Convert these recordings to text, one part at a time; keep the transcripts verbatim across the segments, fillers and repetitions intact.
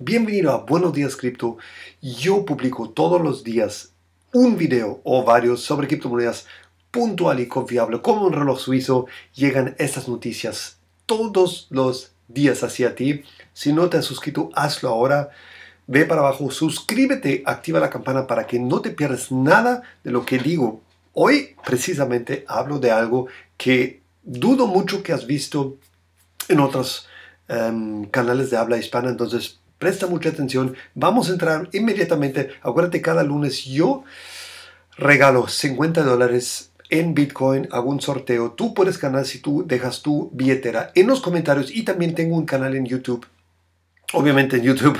Bienvenido a Buenos Días Cripto. Yo publico todos los días un video o varios sobre criptomonedas puntual y confiable. Como un reloj suizo llegan estas noticias todos los días hacia ti. Si no te has suscrito, hazlo ahora. Ve para abajo, suscríbete, activa la campana para que no te pierdas nada de lo que digo. Hoy precisamente hablo de algo que dudo mucho que has visto en otros um, canales de habla hispana, entonces presta mucha atención. Vamos a entrar inmediatamente. Acuérdate, cada lunes yo regalo cincuenta dólares en Bitcoin. Hago un sorteo. Tú puedes ganar si tú dejas tu billetera en los comentarios. Y también tengo un canal en YouTube. Obviamente en YouTube.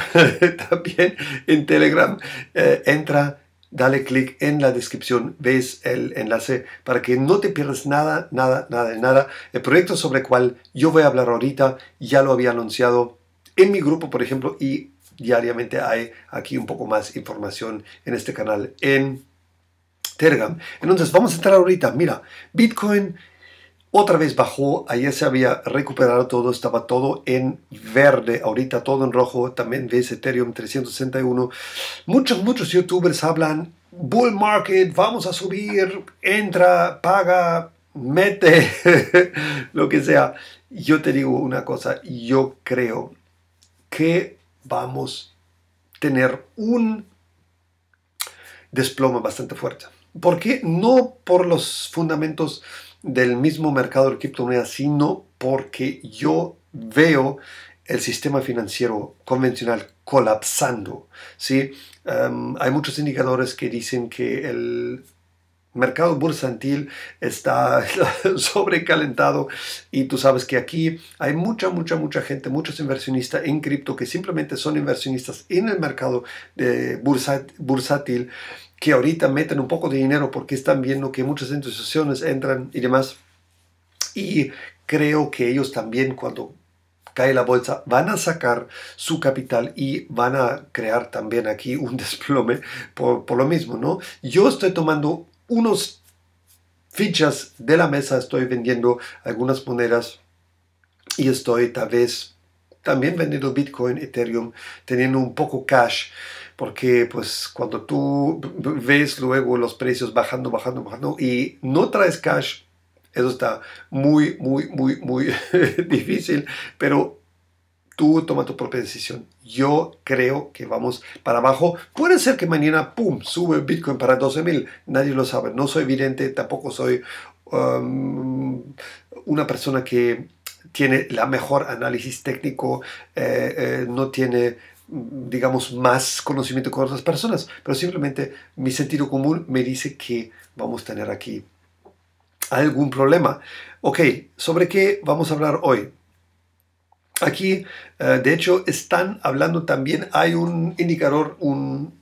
También en Telegram. Eh, entra, dale clic en la descripción. Ves el enlace para que no te pierdas nada, nada, nada, nada. El proyecto sobre el cual yo voy a hablar ahorita ya lo había anunciado en mi grupo, por ejemplo, y diariamente hay aquí un poco más información en este canal en Telegram. Entonces, vamos a entrar ahorita. Mira, Bitcoin otra vez bajó. Ayer se había recuperado todo. Estaba todo en verde. Ahorita todo en rojo. También ves Ethereum trescientos sesenta y uno. Muchos, muchos youtubers hablan bull market. Vamos a subir. Entra, paga, mete, lo que sea. Yo te digo una cosa. Yo creo que vamos a tener un desplome bastante fuerte. ¿Por qué? No por los fundamentos del mismo mercado de criptomonedas, sino porque yo veo el sistema financiero convencional colapsando, ¿sí? Um, hay muchos indicadores que dicen que el mercado bursátil está sobrecalentado y tú sabes que aquí hay mucha, mucha, mucha gente, muchos inversionistas en cripto que simplemente son inversionistas en el mercado de bursa, bursátil, que ahorita meten un poco de dinero porque están viendo que muchas instituciones entran y demás. Y creo que ellos también, cuando cae la bolsa, van a sacar su capital y van a crear también aquí un desplome por, por lo mismo, ¿no? Yo estoy tomando unos fichas de la mesa, estoy vendiendo algunas monedas y estoy tal vez también vendiendo Bitcoin, Ethereum, teniendo un poco cash, porque pues cuando tú ves luego los precios bajando, bajando, bajando y no traes cash, eso está muy, muy, muy, muy difícil, pero tú toma tu propia decisión. Yo creo que vamos para abajo. Puede ser que mañana, pum, sube Bitcoin para doce mil. Nadie lo sabe. No soy vidente, tampoco soy um, una persona que tiene la mejor análisis técnico. Eh, eh, no tiene, digamos, más conocimiento que otras personas. Pero simplemente mi sentido común me dice que vamos a tener aquí algún problema. Ok, ¿sobre qué vamos a hablar hoy? Aquí, uh, de hecho, están hablando también, hay un indicador, un,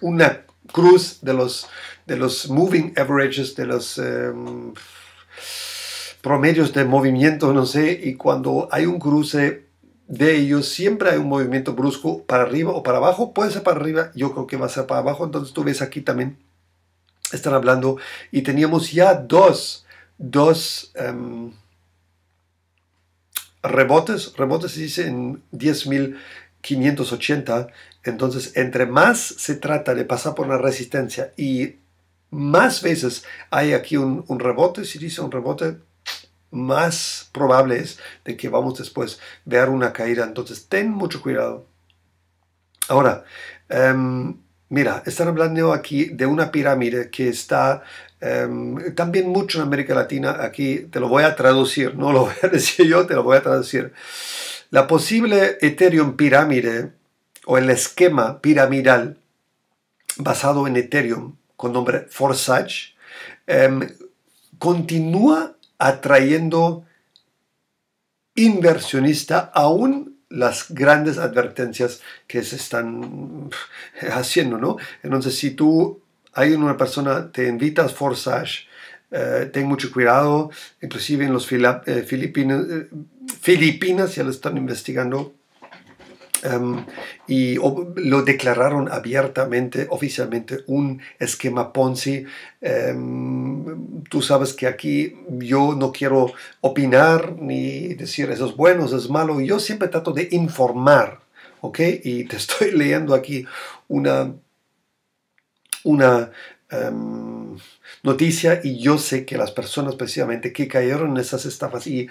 una cruz de los, de los moving averages, de los um, promedios de movimiento, no sé, y cuando hay un cruce de ellos, siempre hay un movimiento brusco para arriba o para abajo, puede ser para arriba, yo creo que va a ser para abajo, entonces tú ves aquí también, están hablando, y teníamos ya dos, dos... Um, Rebotes, rebotes se dice en diez mil quinientos ochenta, entonces entre más se trata de pasar por la resistencia y más veces hay aquí un, un rebote, si dice un rebote, más probable es de que vamos después ver una caída, entonces ten mucho cuidado. Ahora, um, mira, están hablando aquí de una pirámide que está Um, también mucho en América Latina. Aquí te lo voy a traducir, no lo voy a decir yo, te lo voy a traducir. La posible Ethereum pirámide o el esquema piramidal basado en Ethereum con nombre Forsage um, continúa atrayendo inversionistas aún las grandes advertencias que se están haciendo, ¿no? Entonces, si tú hay una persona, te invita a Forsage, eh, ten mucho cuidado, inclusive en los Fila, eh, Filipinas, eh, Filipinas ya lo están investigando um, y ob, lo declararon abiertamente, oficialmente, un esquema Ponzi. Um, tú sabes que aquí yo no quiero opinar ni decir eso es bueno, eso es malo, yo siempre trato de informar. ¿ok? Y te estoy leyendo aquí una, una um, noticia, y yo sé que las personas precisamente que cayeron en esas estafas y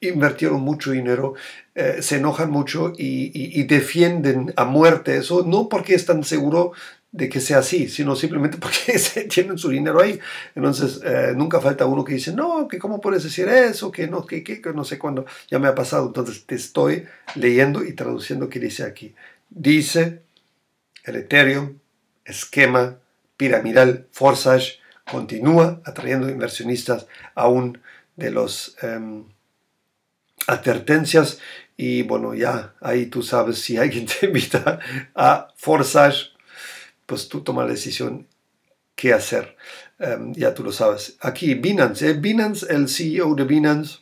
invirtieron mucho dinero, eh, se enojan mucho y, y, y defienden a muerte eso, no porque están seguros de que sea así, sino simplemente porque tienen su dinero ahí. Entonces, eh, nunca falta uno que dice, no, que cómo puedes decir eso, que no, que, que, que no sé cuándo, ya me ha pasado. Entonces, te estoy leyendo y traduciendo qué dice aquí. Dice, el Ethereum, esquema piramidal Forsage, continúa atrayendo inversionistas aún de los... Um, advertencias. Y bueno, ya ahí tú sabes, si alguien te invita a Forsage, pues tú tomas la decisión qué hacer. Um, ya tú lo sabes. Aquí Binance, eh, Binance, el C E O de Binance,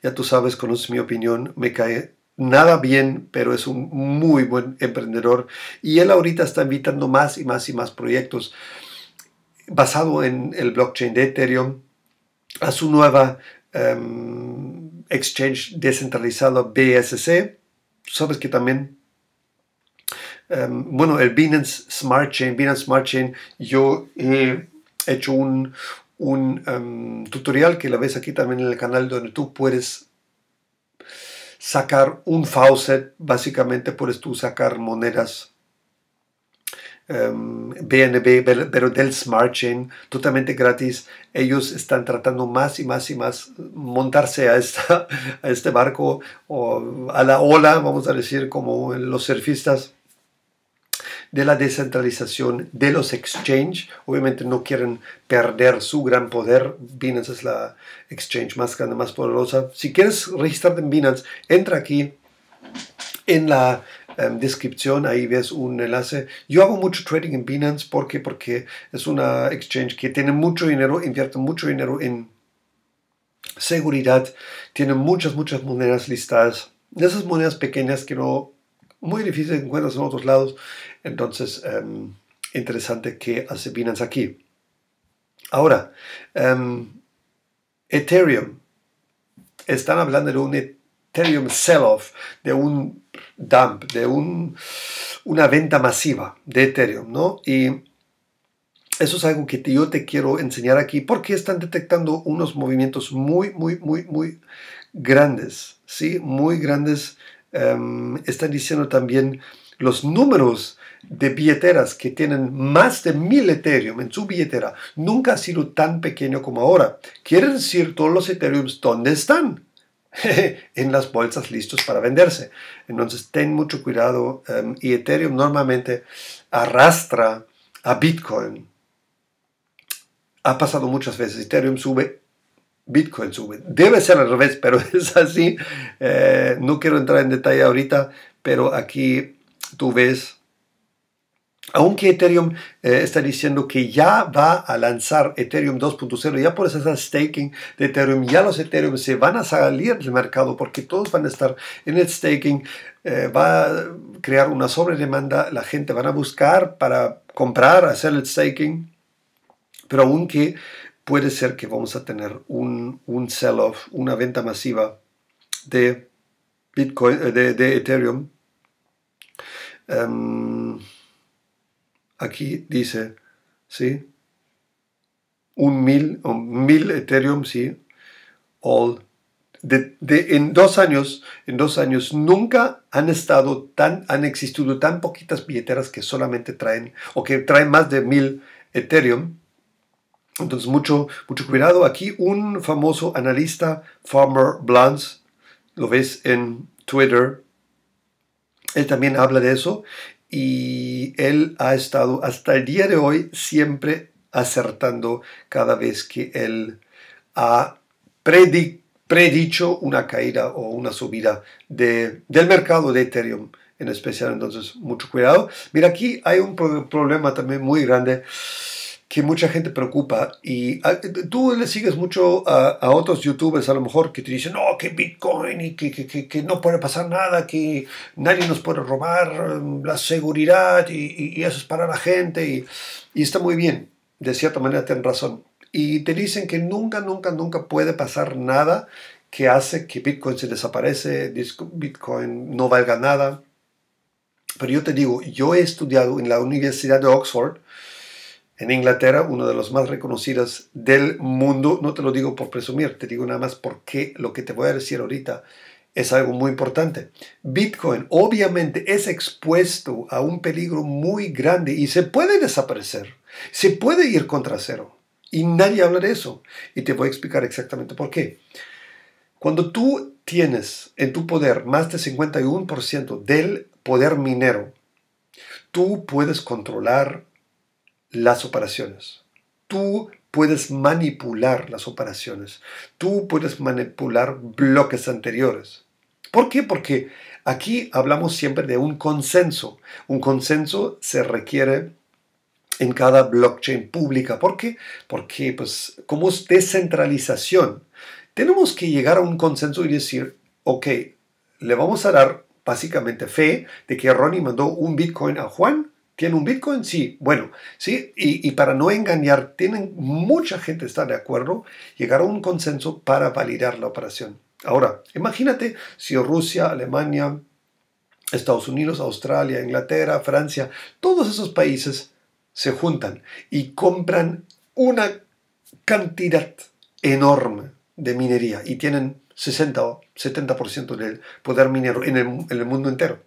ya tú sabes, conoces mi opinión, me cae nada bien, pero es un muy buen emprendedor, y él ahorita está invitando más y más y más proyectos basado en el blockchain de Ethereum a su nueva Um, exchange descentralizado B S C. Sabes que también um, bueno, el Binance Smart Chain, Binance Smart Chain, yo he hecho un, un um, tutorial que la ves aquí también en el canal, donde tú puedes sacar un faucet. Básicamente puedes tú sacar monedas Um, B N B, pero del Smart Chain, totalmente gratis. Ellos están tratando más y más y más montarse a, esta, a este barco, o a la ola, vamos a decir, como los surfistas, de la descentralización de los exchange. Obviamente no quieren perder su gran poder. Binance es la exchange más grande, más poderosa. Si quieres registrarte en Binance, entra aquí en la Um, descripción, ahí ves un enlace. Yo hago mucho trading en Binance, porque porque es una exchange que tiene mucho dinero, invierte mucho dinero en seguridad, tiene muchas muchas monedas listadas, de esas monedas pequeñas que no, muy difíciles encuentras en otros lados. Entonces, um, interesante que hace Binance aquí. Ahora, um, Ethereum, están hablando de un Ethereum sell-off, de un dump, de un, una venta masiva de Ethereum, ¿no? Y eso es algo que te, yo te quiero enseñar aquí, porque están detectando unos movimientos muy, muy, muy, muy grandes, ¿sí? Muy grandes. Um, están diciendo también los números de billeteras que tienen más de mil Ethereum en su billetera. Nunca ha sido tan pequeño como ahora. Quiere decir, todos los Ethereums, ¿dónde están? En las bolsas, listos para venderse. Entonces, ten mucho cuidado. Um, y Ethereum normalmente arrastra a Bitcoin. Ha pasado muchas veces. Ethereum sube, Bitcoin sube. Debe ser al revés, pero es así. Eh, no quiero entrar en detalle ahorita, pero aquí tú ves, aunque Ethereum eh, está diciendo que ya va a lanzar Ethereum dos punto cero, ya puedes hacer staking de Ethereum, ya los Ethereum se van a salir del mercado porque todos van a estar en el staking, eh, va a crear una sobredemanda, la gente van a buscar para comprar, hacer el staking, pero aunque puede ser que vamos a tener un, un sell-off, una venta masiva de Bitcoin, de, de Ethereum. Um, Aquí dice, ¿sí? Un mil, un mil Ethereum, ¿sí? All. De, de, en dos años, en dos años nunca han estado tan, han existido tan poquitas billeteras que solamente traen, o que traen más de mil Ethereum. Entonces, mucho, mucho cuidado. Aquí un famoso analista, Farmer Blanz, lo ves en Twitter, él también habla de eso. Y él ha estado hasta el día de hoy siempre acertando cada vez que él ha predi- predicho una caída o una subida de, del mercado de Ethereum en especial. Entonces, mucho cuidado. Mira, aquí hay un pro- problema también muy grande que mucha gente preocupa, y a, tú le sigues mucho a, a otros youtubers a lo mejor que te dicen, no, que Bitcoin y que, que, que, que no puede pasar nada, que nadie nos puede robar, la seguridad y, y eso es para la gente, y, y está muy bien, de cierta manera tienen razón, y te dicen que nunca, nunca, nunca puede pasar nada que hace que Bitcoin se desaparece, Bitcoin no valga nada. Pero yo te digo, yo he estudiado en la Universidad de Oxford, en Inglaterra, una de las más reconocidas del mundo. No te lo digo por presumir, te digo nada más porque lo que te voy a decir ahorita es algo muy importante. Bitcoin obviamente es expuesto a un peligro muy grande y se puede desaparecer, se puede ir contra cero. Y nadie habla de eso. Y te voy a explicar exactamente por qué. Cuando tú tienes en tu poder más del cincuenta y uno por ciento del poder minero, tú puedes controlar las operaciones. Tú puedes manipular las operaciones. Tú puedes manipular bloques anteriores. ¿Por qué? Porque aquí hablamos siempre de un consenso. Un consenso se requiere en cada blockchain pública. ¿Por qué? Porque pues, como es descentralización, tenemos que llegar a un consenso y decir, ok, le vamos a dar básicamente fe de que Ronnie mandó un Bitcoin a Juan. ¿Tiene un Bitcoin? Sí. Bueno, sí. Y, y para no engañar, tienen, mucha gente está de acuerdo, llegar a un consenso para validar la operación. Ahora, imagínate si Rusia, Alemania, Estados Unidos, Australia, Inglaterra, Francia, todos esos países se juntan y compran una cantidad enorme de minería y tienen sesenta o setenta por ciento del poder minero en el, en el mundo entero.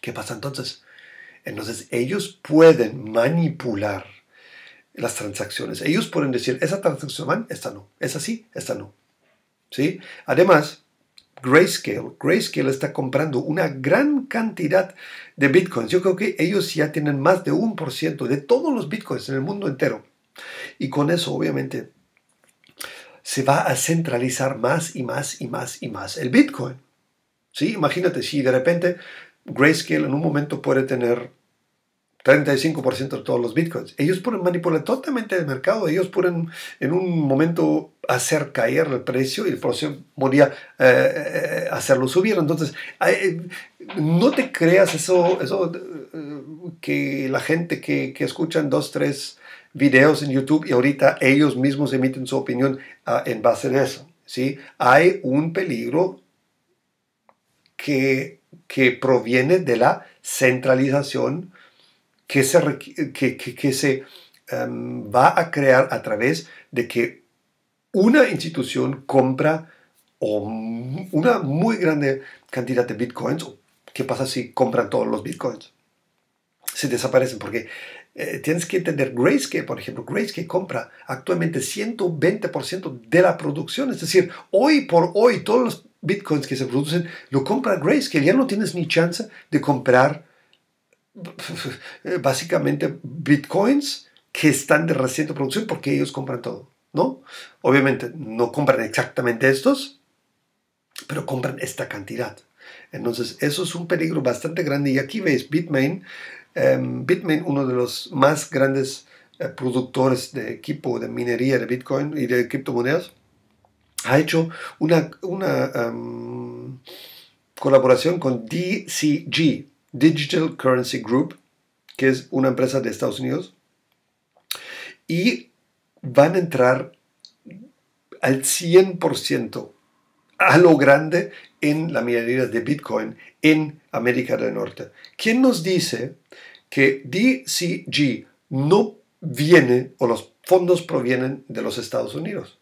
¿Qué pasa entonces? Entonces ellos pueden manipular las transacciones. Ellos pueden decir, esa transacción man, esta no, esa sí, esta no. ¿Sí? Además, Grayscale, Grayscale está comprando una gran cantidad de bitcoins. Yo creo que ellos ya tienen más de un por ciento de todos los bitcoins en el mundo entero. Y con eso, obviamente, se va a centralizar más y más y más y más el bitcoin. ¿Sí? Imagínate si de repente Grayscale en un momento puede tener treinta y cinco por ciento de todos los bitcoins. Ellos pueden manipular totalmente el mercado. Ellos pueden en un momento hacer caer el precio y el próximo día eh, hacerlo subir. Entonces, eh, no te creas eso, eso eh, que la gente que, que escuchan dos, tres videos en YouTube y ahorita ellos mismos emiten su opinión eh, en base de eso. ¿Sí? Hay un peligro que... que proviene de la centralización que se, que, que, que se um, va a crear a través de que una institución compra o una muy grande cantidad de bitcoins. ¿Qué pasa si compran todos los bitcoins? Se desaparecen porque eh, tienes que entender, Grayscale, por ejemplo, Grayscale compra actualmente ciento veinte por ciento de la producción. Es decir, hoy por hoy todos los bitcoins que se producen, lo compra Grayscale. Ya no tienes ni chance de comprar básicamente bitcoins que están de reciente producción porque ellos compran todo, ¿no? Obviamente no compran exactamente estos, pero compran esta cantidad. Entonces eso es un peligro bastante grande. Y aquí veis Bitmain, eh, Bitmain uno de los más grandes eh, productores de equipo de minería de bitcoin y de criptomonedas, ha hecho una, una um, colaboración con D C G, Digital Currency Group, que es una empresa de Estados Unidos, y van a entrar al cien por ciento a lo grande en la minería de Bitcoin en América del Norte. ¿Quién nos dice que D C G no viene o los fondos provienen de los Estados Unidos?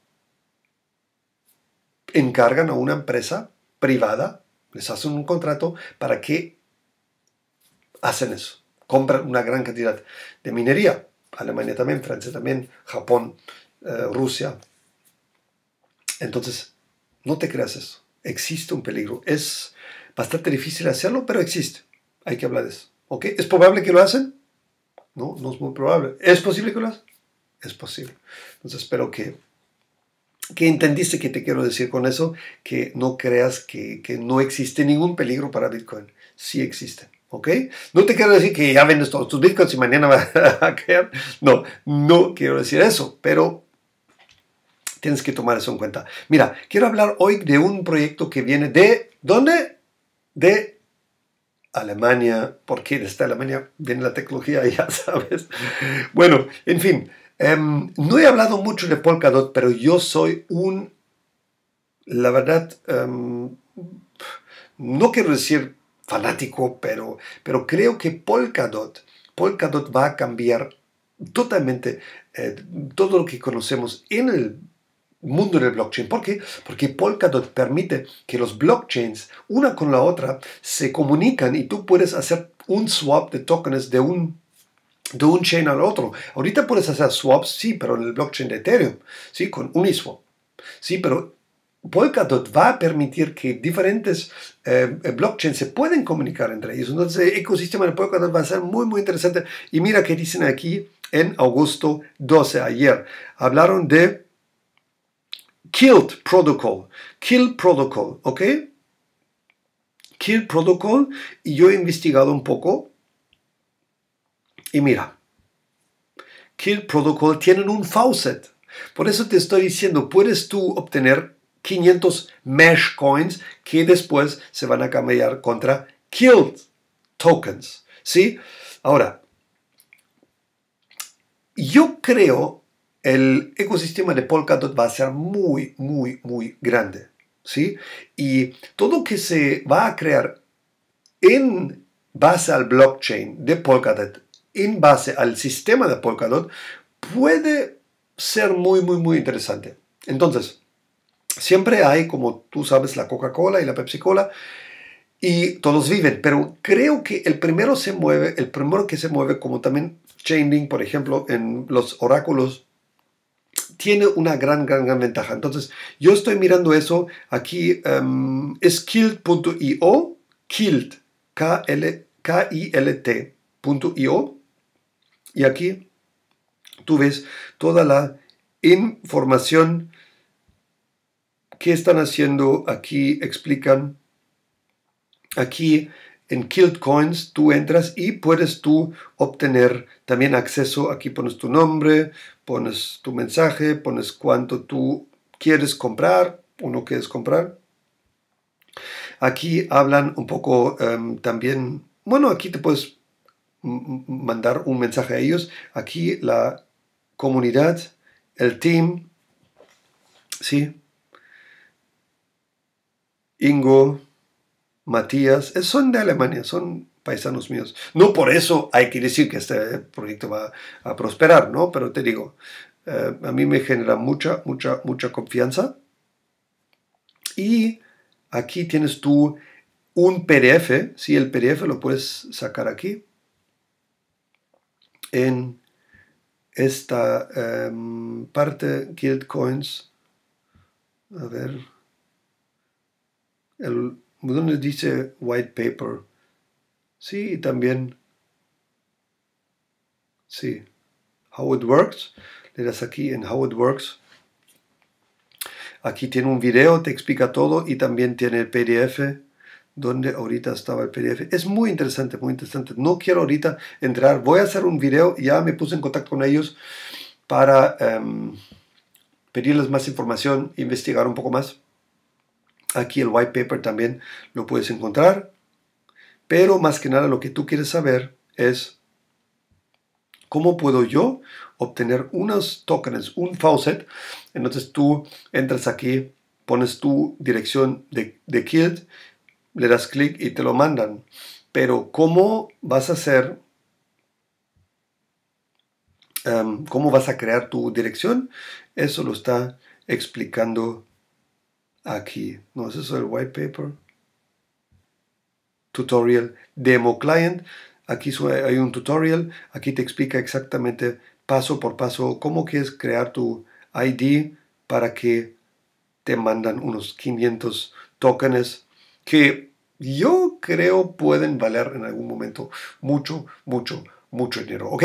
Encargan a una empresa privada, les hacen un contrato para que hacen eso. Compran una gran cantidad de minería. Alemania también, Francia también, Japón, eh, Rusia. Entonces, no te creas eso. Existe un peligro. Es bastante difícil hacerlo, pero existe. Hay que hablar de eso. ¿Okay? ¿Es probable que lo hacen? No, no es muy probable. ¿Es posible que lo hacen? Es posible. Entonces, espero que ¿Qué entendiste que te quiero decir con eso? Que no creas que, que no existe ningún peligro para Bitcoin. Sí existe, ¿ok? No te quiero decir que ya vendes todos tus Bitcoins y mañana va a caer. No, no quiero decir eso, pero tienes que tomar eso en cuenta. Mira, quiero hablar hoy de un proyecto que viene de... ¿Dónde? De Alemania. ¿Por qué desde Alemania viene la tecnología? Ya sabes. Bueno, en fin. Um, no he hablado mucho de Polkadot, pero yo soy un la verdad, um, no quiero decir fanático, pero, pero creo que Polkadot, Polkadot va a cambiar totalmente eh, todo lo que conocemos en el mundo del blockchain. ¿Por qué? Porque Polkadot permite que los blockchains, una con la otra, se comunican y tú puedes hacer un swap de tokens de un de un chain al otro. Ahorita puedes hacer swaps, sí, pero en el blockchain de Ethereum, sí, con Uniswap. Sí, pero Polkadot va a permitir que diferentes eh, blockchains se pueden comunicar entre ellos. Entonces el ecosistema de Polkadot va a ser muy muy interesante. Y mira que dicen aquí en agosto doce, ayer, hablaron de Kilt Protocol. Kilt Protocol, ¿ok? Kilt Protocol, y yo he investigado un poco. Y mira, Kilt Protocol tienen un faucet. Por eso te estoy diciendo, puedes tú obtener quinientos mesh coins que después se van a cambiar contra Kilt tokens, ¿sí? Ahora, yo creo el ecosistema de Polkadot va a ser muy, muy, muy grande, ¿sí? Y todo que se va a crear en base al blockchain de Polkadot, en base al sistema de Polkadot, puede ser muy, muy, muy interesante. Entonces, siempre hay, como tú sabes, la Coca-Cola y la Pepsi-Cola, y todos viven, pero creo que el primero se mueve, el primero que se mueve, como también Chainlink, por ejemplo, en los oráculos, tiene una gran, gran, gran ventaja. Entonces, yo estoy mirando eso aquí, um, es kilt punto i o, kilt, K I L T punto i o, y aquí tú ves toda la información que están haciendo aquí, explican. Aquí en Kilt Coins tú entras y puedes tú obtener también acceso. Aquí pones tu nombre, pones tu mensaje, pones cuánto tú quieres comprar o no quieres comprar. Aquí hablan un poco um, también, bueno, aquí te puedes mandar un mensaje a ellos. Aquí la comunidad, el team, sí, Ingo, Matías, son de Alemania, son paisanos míos. No por eso hay que decir que este proyecto va a prosperar, ¿no? Pero te digo, eh, a mí me genera mucha, mucha, mucha confianza. Y aquí tienes tú un P D F, ¿sí? El P D F lo puedes sacar aquí. En esta eh, parte, Kilt Coins, a ver, el... donde dice white paper, sí, y también, sí, how it works, le das aquí en how it works, aquí tiene un video, te explica todo, y también tiene el P D F, donde ahorita estaba el P D F, es muy interesante, muy interesante, no quiero ahorita entrar, voy a hacer un video, ya me puse en contacto con ellos, para um, pedirles más información, investigar un poco más. Aquí el white paper también lo puedes encontrar, pero más que nada lo que tú quieres saber es cómo puedo yo obtener unos tokens, un faucet. Entonces tú entras aquí, pones tu dirección de, de Kilt, le das clic y te lo mandan. Pero ¿cómo vas a hacer? Um, ¿Cómo vas a crear tu dirección? Eso lo está explicando aquí. No, eso es el white paper. Tutorial demo client. Aquí hay un tutorial. Aquí te explica exactamente paso por paso cómo quieres crear tu I D para que te mandan unos quinientos tokens que yo creo pueden valer en algún momento mucho, mucho, mucho dinero. Ok,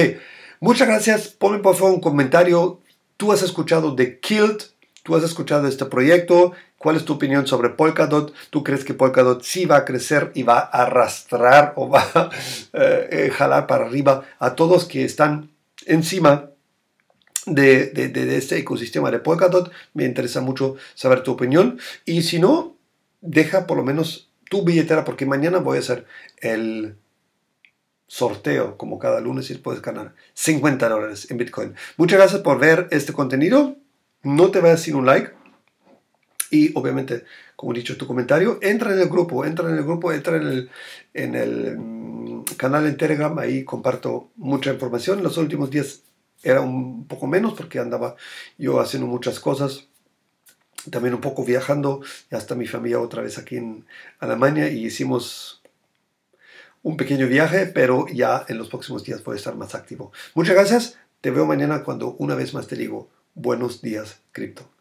muchas gracias. Ponme por favor un comentario. Tú has escuchado de Kilt. ¿Tú has escuchado este proyecto? ¿Cuál es tu opinión sobre Polkadot? ¿Tú crees que Polkadot sí va a crecer y va a arrastrar o va a eh, jalar para arriba a todos que están encima de, de, de, de este ecosistema de Polkadot? Me interesa mucho saber tu opinión. Y si no, deja por lo menos tu billetera, porque mañana voy a hacer el sorteo, como cada lunes, y puedes ganar cincuenta dólares en Bitcoin. Muchas gracias por ver este contenido. No te vayas sin un like Y obviamente, como he dicho, tu comentario, entra en el grupo, entra en el grupo, entra en el, en el um, canal en Telegram, ahí comparto mucha información. En los últimos días era un poco menos porque andaba yo haciendo muchas cosas, también un poco viajando, ya está mi familia otra vez aquí en Alemania y hicimos un pequeño viaje, pero ya en los próximos días voy a estar más activo. Muchas gracias, te veo mañana cuando una vez más te digo, buenos días, cripto.